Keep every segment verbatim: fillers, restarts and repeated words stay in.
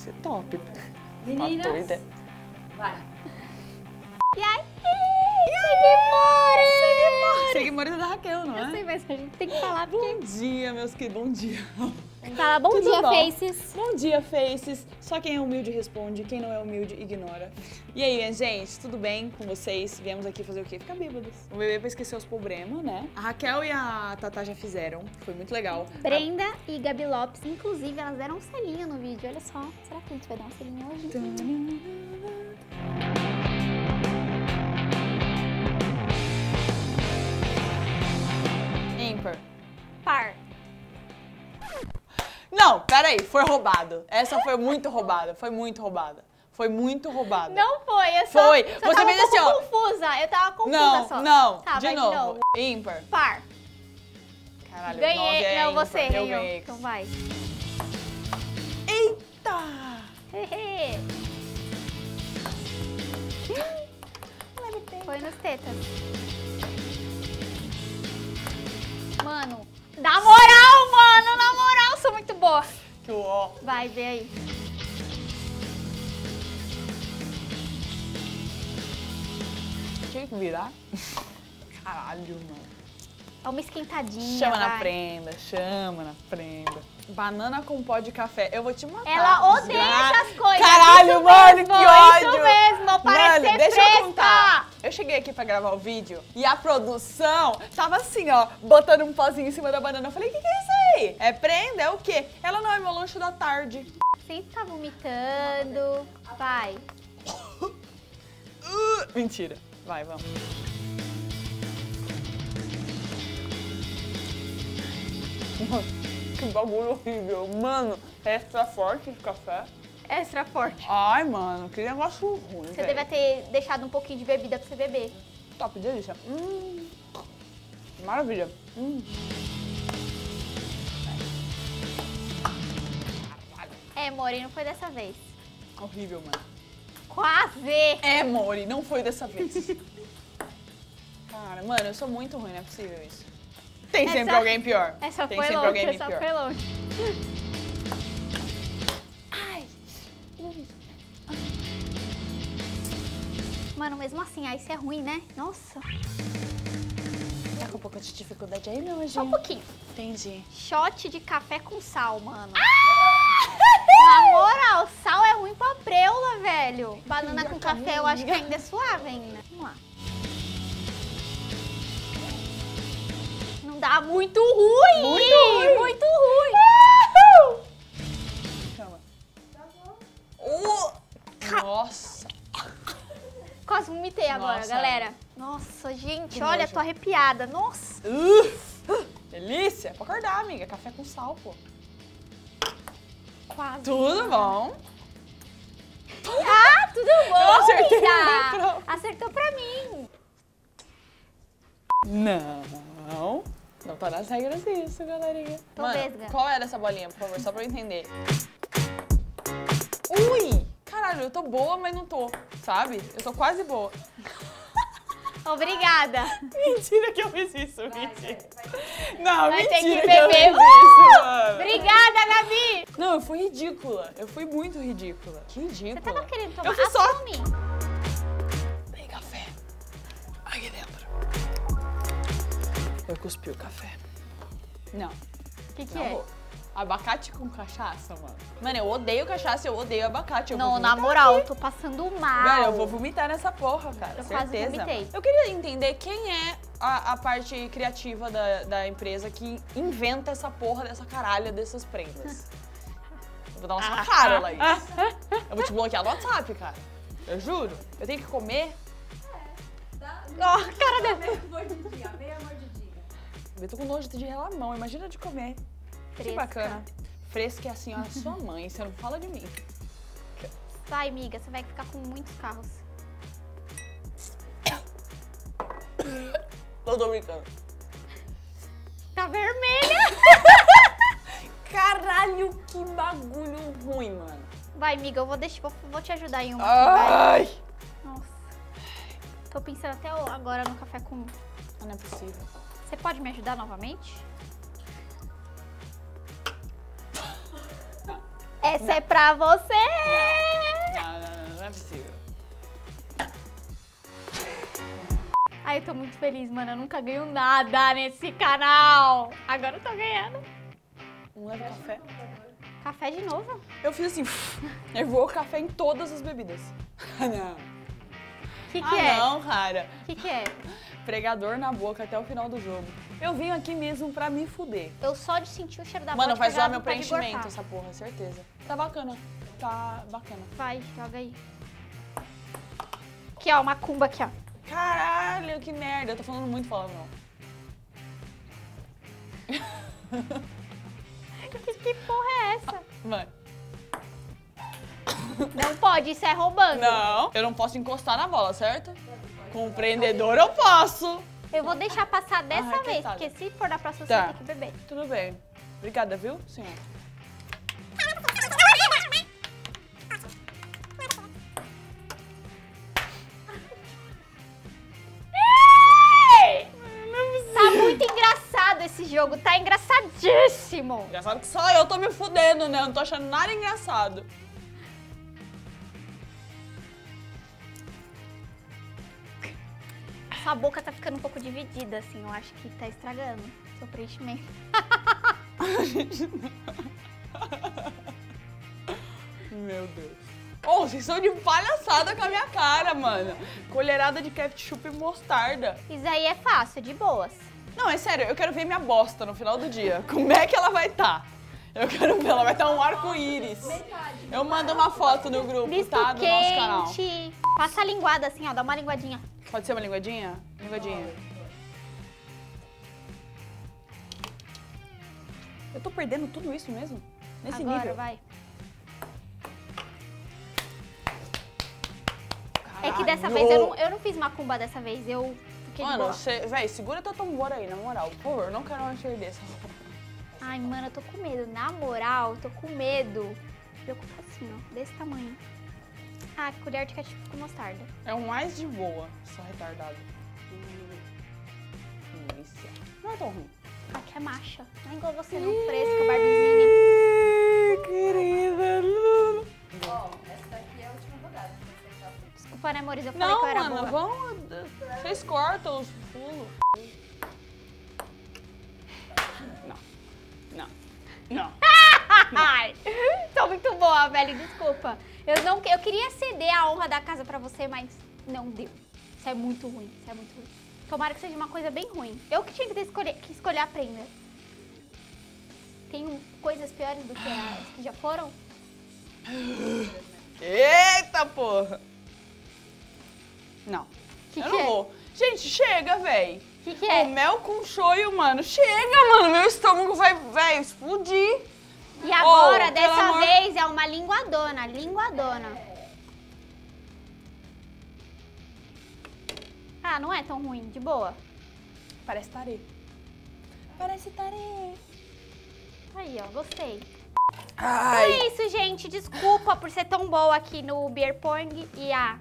ser top. Meninas, tá doida. Vai. E aí? Seguimores! Seguimores é da Raquel, não é? Eu sei, mas a gente tem que falar porque... Bom dia, meus queridos. Bom dia. Fala, bom Tudo dia, bom? Faces. Bom dia, Faces. Só quem é humilde responde, quem não é humilde ignora. E aí, minha gente, tudo bem com vocês? Viemos aqui fazer o quê? Ficar bêbados. O bebê vai esquecer os problemas, né? A Raquel e a Tatá já fizeram, foi muito legal. Brenda a... e Gabi Lopes, inclusive, elas deram um selinho no vídeo, olha só. Será que a gente vai dar um selinho hoje? Tum. Par. Não, peraí, foi roubado. Essa foi muito roubada, foi muito roubada. Foi muito roubada. Não foi, eu só, foi. Só Você tava fez um assim, ó. confusa, eu tava confusa não, só. Não, não, tá, de, de novo. Ímpar. Par. Caralho, ganhei. É não, ímpar. você eu ganhei. ganhei. Então vai. Eita! Foi nas tetas. Mano, na moral, mano, na moral, sou muito boa. Que ó. Vai, vê aí. Tinha que virar? Caralho, mano. É uma esquentadinha, Chama vai. na prenda, chama na prenda. Banana com pó de café. Eu vou te matar. Ela odeia desgra... essas coisas. Caralho, isso mano, mesmo, que ódio. Isso mesmo, parece mano, deixa fresca. eu contar. Eu cheguei aqui pra gravar o vídeo e a produção tava assim, ó, botando um pozinho em cima da banana. Eu falei, o que, que é isso aí? É prenda? É o quê? Ela não é meu lanche da tarde. Sempre tá vomitando. Vai. Mentira. Vai, vamos. Que bagulho horrível. Mano, é extra forte de café? É extra forte. Ai, mano, que negócio ruim. Você deve ter deixado um pouquinho de bebida pra você beber. Top, delícia. Hum. Maravilha. Hum. É, Mori, não foi dessa vez. Horrível, mano. Quase! É, Mori, não foi dessa vez. Cara, mano, eu sou muito ruim, não é possível isso. Tem essa, sempre alguém pior. Essa Tem foi sempre longe, alguém essa pior. foi longe. Ai. Mano, mesmo assim, aí isso é ruim, né? Nossa. Tá com um pouco de dificuldade aí, não, gente? Só um pouquinho. Entendi. Shot de café com sal, mano. Ah! Na moral, sal é ruim pra preula, velho. Banana com café eu acho que ainda é suave ainda. Vamos lá. Tá muito ruim! Muito ruim! Muito ruim. Calma. Tá bom. Uh, Nossa! Quase vomitei agora, Nossa. galera. Nossa, gente, que olha, nojo. tô arrepiada. Nossa! Uh, delícia! É pra acordar, amiga. Café com sal, pô. Quase. Tudo bom? Ah, tudo bom, Eu acertei amiga! Acertou pra mim! Não! Não tá nas regras isso, galerinha. Tô vesga. Qual era essa bolinha, por favor? Só pra eu entender. Ui! Caralho, eu tô boa, mas não tô, sabe? Eu tô quase boa. Obrigada. Mentira que eu fiz isso, vai, mentira. Vai, vai. Não, vai mentira ter que, que eu fiz isso, mano. Obrigada, Gabi! Não, eu fui ridícula. Eu fui muito ridícula. Que ridícula. Você tava querendo tomar? Eu fui só... Tem café. Aqui dentro. Eu cuspi o café. Não. O que que não, é? Vou. Abacate com cachaça, mano. Mano, eu odeio cachaça, eu odeio abacate. Eu não, na moral, aqui. eu tô passando mal. Velho, eu vou vomitar nessa porra, cara. Eu certeza. Quase vomitei. Eu queria entender quem é a, a parte criativa da, da empresa que inventa essa porra dessa caralha dessas prendas. Eu vou dar uma sua cara, Laís. Eu vou te bloquear no WhatsApp, cara. Eu juro. Eu tenho que comer. É. Dá, oh, cara dela. Meia mordidinha. Eu tô com nojo de relamão, imagina de comer. Fresca. Que bacana. Fresca é assim, ó, a sua mãe, você não fala de mim. Vai, amiga, você vai ficar com muitos carros. Não tô brincando. Tá vermelha! Caralho, que bagulho ruim, mano. Vai, amiga, eu vou, deixar, vou, vou te ajudar em uma. Ai! Aqui, Nossa. Tô pensando até agora no café com... Não é possível. Você pode me ajudar novamente? É Essa não. É pra você! Não, não, não, não é possível. Ai, eu tô muito feliz, mano. Eu nunca ganho nada nesse canal. Agora eu tô ganhando. Não leva café. Café de novo? Eu fiz assim, eu vou café em todas as bebidas. Não. O que, que ah, é? Não, cara. O que, que é? Pregador na boca até o final do jogo. Eu vim aqui mesmo pra me fuder. Eu só de sentir o cheiro da boca. Mano, vai zoar meu preenchimento essa porra, certeza. Tá bacana. Tá bacana. Vai, joga aí. Aqui, ó, uma cumba aqui, ó. Caralho, que merda. Eu tô falando muito palavrão. Que, que porra é essa? Mano. Não pode, isso é roubando. Não, eu não posso encostar na bola, certo? Com o prendedor eu posso. Eu vou deixar passar dessa ah, vez, porque se for na próxima tá. Você tem que beber. Tudo bem. Obrigada, viu, senhor? Esse jogo tá engraçadíssimo. Engraçado que só eu tô me fudendo, né? Eu não tô achando nada engraçado. Sua boca tá ficando um pouco dividida, assim. Eu acho que tá estragando seu preenchimento. Meu Deus. Oh, vocês são de palhaçada com a minha cara, mano. Colherada de ketchup e mostarda. Isso aí é fácil, é de boas. Não, é sério, eu quero ver minha bosta no final do dia. Como é que ela vai estar? Tá? Eu quero ver, ela vai estar tá um arco-íris. Eu mando uma foto no grupo, Listo tá? Do nosso canal. Passa a linguada assim, ó, dá uma linguadinha. Pode ser uma linguadinha? Linguadinha. Eu tô perdendo tudo isso mesmo? Nesse Agora, nível? Vai. Caralho. É que dessa vez eu não, eu não fiz macumba dessa vez, eu... Mano, você, véi, segura teu tambor aí, na moral. Por favor, eu não quero uma cheia dessa. Ai, mano, eu tô com medo. Na moral, eu tô com medo. Preocupa assim, ó, desse tamanho. Ah, colher de ketchup com mostarda. É o mais de boa, só retardado. Delícia. Não é tão ruim. Aqui é macha. Não é igual você, não. Fresca, barbezinha. Querida, Lula. Bom, essa daqui é a última rodada. Desculpa, né, amores? Eu falei não, que eu era mano, boa. Vamos... Vocês cortam os pulos. Não. Não. Não. Ai, tô muito boa, velho. Desculpa. Eu, não, eu queria ceder a honra da casa pra você, mas não deu. Isso é muito ruim. Isso é muito ruim. Tomara que seja uma coisa bem ruim. Eu que tinha que escolher, que escolher a prenda. Tem coisas piores do que as que já foram? Eita, porra. Não. Que eu que não é? Vou. Gente, chega, véi. O que, que é? O mel com shoyu, mano. Chega, mano. Meu estômago vai, vai explodir. E agora, oh, dessa vez, é uma linguadona. Linguadona. Ah, não é tão ruim. De boa. Parece tare. Parece tare. Aí, ó. Gostei. Ai. É isso, gente. Desculpa por ser tão boa aqui no Beer Pong e a...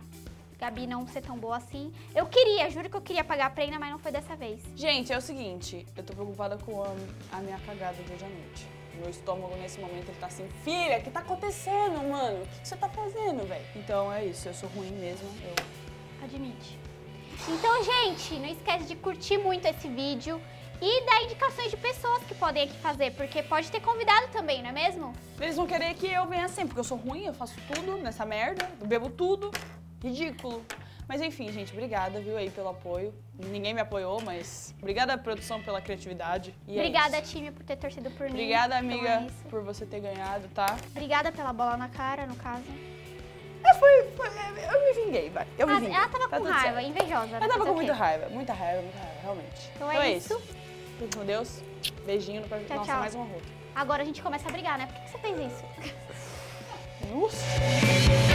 Gabi não ser tão boa assim. Eu queria, juro que eu queria pagar a prenda, mas não foi dessa vez. Gente, é o seguinte, eu tô preocupada com a, a minha cagada de hoje à noite. Meu estômago nesse momento, ele tá assim, filha, o que tá acontecendo, mano? O que, que você tá fazendo, velho? Então é isso, eu sou ruim mesmo, eu... Admite. Então, gente, não esquece de curtir muito esse vídeo e dar indicações de pessoas que podem aqui fazer, porque pode ter convidado também, não é mesmo? Eles vão querer que eu venha assim, porque eu sou ruim, eu faço tudo nessa merda, eu bebo tudo. Ridículo. Mas enfim, gente, obrigada, viu, aí, pelo apoio. Ninguém me apoiou, mas obrigada à produção pela criatividade. E obrigada, é time, por ter torcido por mim. Obrigada, amiga, então, por você ter ganhado, tá? Obrigada pela bola na cara, no caso. Eu, fui, foi, eu me vinguei, vai. Eu me vinguei. Ela tava tá com raiva, certo. Invejosa. Ela tava com muita raiva, muita raiva, muita raiva, realmente. Então, então é, é isso. Fique com Deus. Beijinho. Pra... Tchau, Nossa, tchau. Mais uma roupa. Agora a gente começa a brigar, né? Por que, que você fez isso? Nossa.